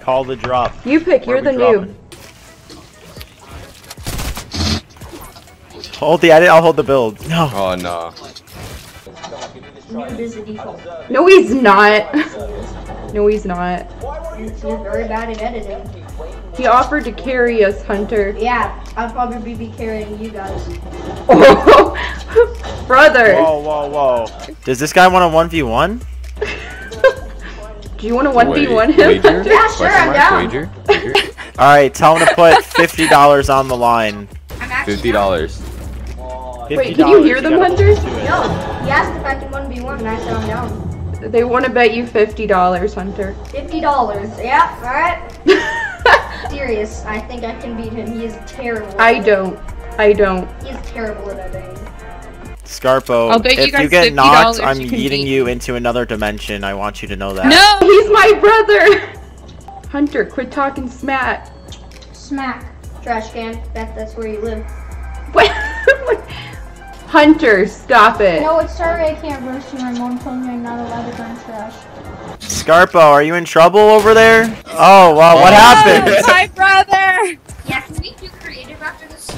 Call the drop. You pick, you're the noob. Hold the edit, I'll hold the build. No. Oh, no. Noob is a default. No, he's not. No, he's not. You're very bad at editing. He offered to carry us, Hunter. Yeah, I'll probably be carrying you guys. Oh, brother. Whoa, whoa, whoa. Does this guy want a 1v1? Do you want to 1v1 him? Wager? Yeah, sure, I'm down. Wager? Wager? Alright, tell him to put $50 on the line. $50. Wait, can you hear them, Hunter? No. He asked if I can 1v1 and I said I'm down. They want to bet you $50, Hunter. $50, yeah, alright. Serious, I think I can beat him. He is terrible. I don't. He is terrible at everything. Scarpo, if you get knocked, I'm yeeting you into another dimension. I want you to know that. No, he's my brother! Hunter, quit talking smack. Smack. Trash can. That's where you live. What? Hunter, stop it. No, it's sorry I can't roast you. My mom told me I'm not allowed to burn trash. Scarpo, are you in trouble over there? Oh, wow, what happened? My brother! Yeah, can we do creative after this?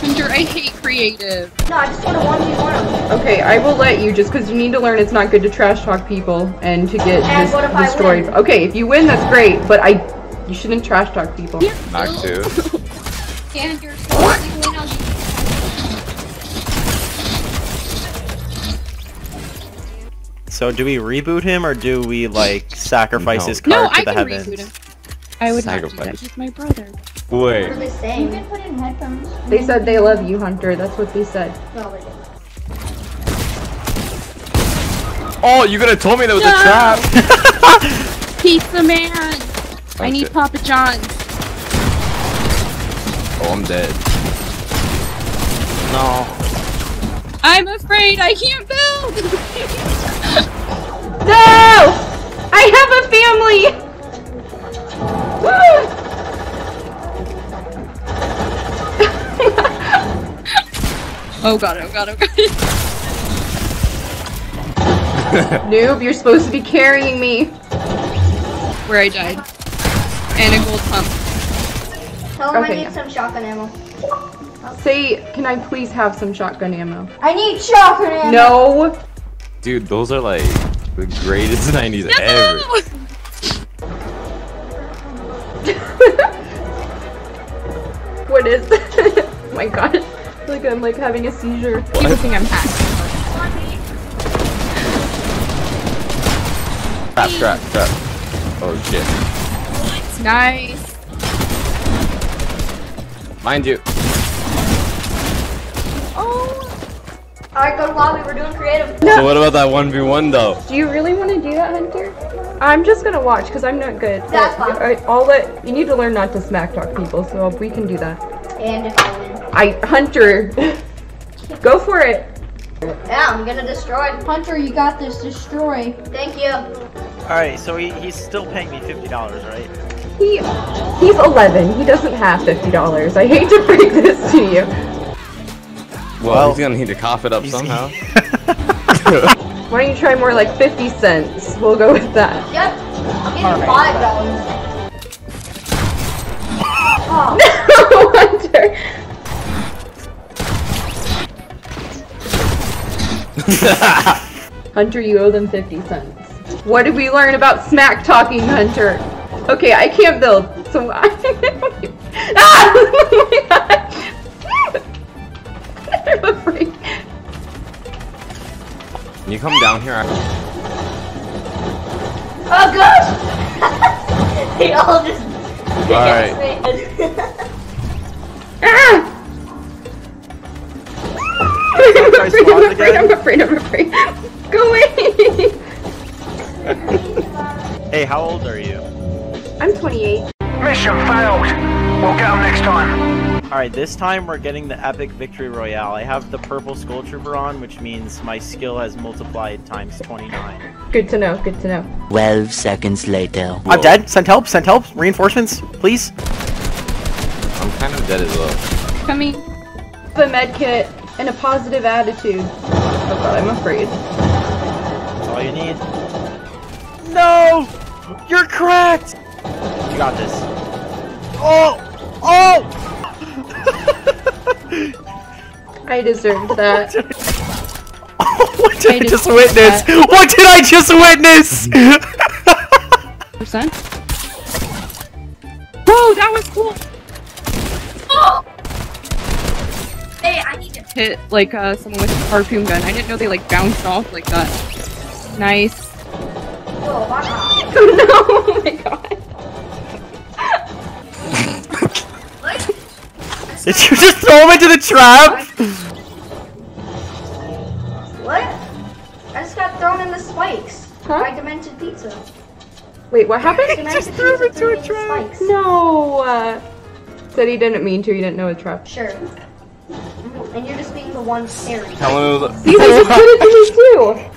Hunter, I hate creative. No, I just want to 1v1. Okay, I will let you just because you need to learn it's not good to trash talk people and to get destroyed. Okay, if you win, that's great, but you shouldn't trash talk people. Knock two. And you're win on the So do we reboot him or do we like sacrifice his card to the heavens? No, I can reboot him. I would not do that. He's my brother. Wait. What are they saying? You can put in headphones. They said they love you, Hunter. That's what they said. Oh, you could have told me that was a trap. Pizza man. That's I need it. Papa John's. Oh, I'm dead. No. I'm afraid I can't build. No! I have a family. Oh god, oh god, oh god. Noob, you're supposed to be carrying me. Where I died. And a gold pump. Tell him I need some shotgun ammo. Say, can I please have some shotgun ammo? I need shotgun ammo! No! Dude, those are like the greatest 90s ever. What is this? Oh my god. I feel like I'm like having a seizure. What? People think I'm hacked. Crap. Oh shit. Nice. Mind you. Oh. Alright, go to lobby. We're doing creative. No. So what about that 1v1 though? Do you really want to do that, Hunter? I'm just gonna watch because I'm not good. That's fine. You need to learn not to smack talk people, so we can do that. And if I win, Hunter, go for it. Yeah, I'm gonna destroy it. Hunter, you got this. Destroy. Thank you. All right, so he's still paying me $50, right? He's 11. He doesn't have $50. I hate to break this to you. Well, he's gonna need to cough it up somehow. Why don't you try more like 50 cents? We'll go with that. Yep. I'm getting $5. Oh. No wonder. Hunter, you owe them 50 cents. What did we learn about smack talking, Hunter? Okay, I can't build, so I. Ah! Oh my god! I'm afraid. Can you come down here? Oh gosh! They all just kick ass. Ah! I'm afraid. Go away! Hey, how old are you? I'm 28. Mission failed. We'll go next time. Alright, this time we're getting the epic victory royale. I have the purple skull trooper on, which means my skill has multiplied times 29. Good to know, good to know. 12 seconds later. Whoa. I'm dead. Send help. Reinforcements, please. I'm kind of dead as well. Coming. I have a med kit and a positive attitude. Oh god, I'm afraid. That's all you need. No! You're cracked! You got this. Oh! Oh! I deserved that. What did I just witness? That. What did I just witness? Percent. Whoa, that was cool! Oh! Hey, I need to hit, like, someone with a harpoon gun. I didn't know they, like, bounced off like that. Nice. Whoa, wow. Oh no! Oh my god. What? Did you just throw him into the trap? What? I just got thrown in the spikes by Demented Pizza. Wait, what happened? He just threw him into a trap! No! Said he didn't mean to, he didn't know a trap. Sure. And you're just being the one staring. Hello. See, they just did it to me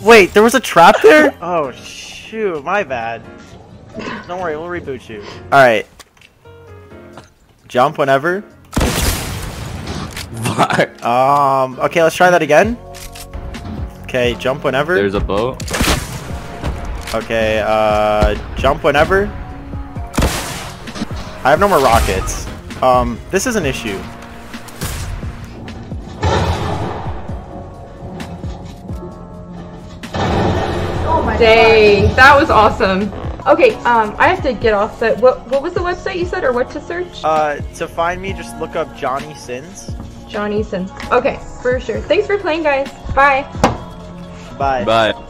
too! Wait, there was a trap there? Oh, shoot, my bad. Don't worry, we'll reboot you. Alright. Jump whenever. Okay, let's try that again. Okay, jump whenever. There's a boat. Okay, jump whenever. I have no more rockets. This is an issue. Oh my dang, God. That was awesome. Okay, I have to get off, but what was the website you said, or what to search? To find me, just look up Johnny Sins. Johnny Sins. Okay, for sure. Thanks for playing, guys. Bye. Bye. Bye.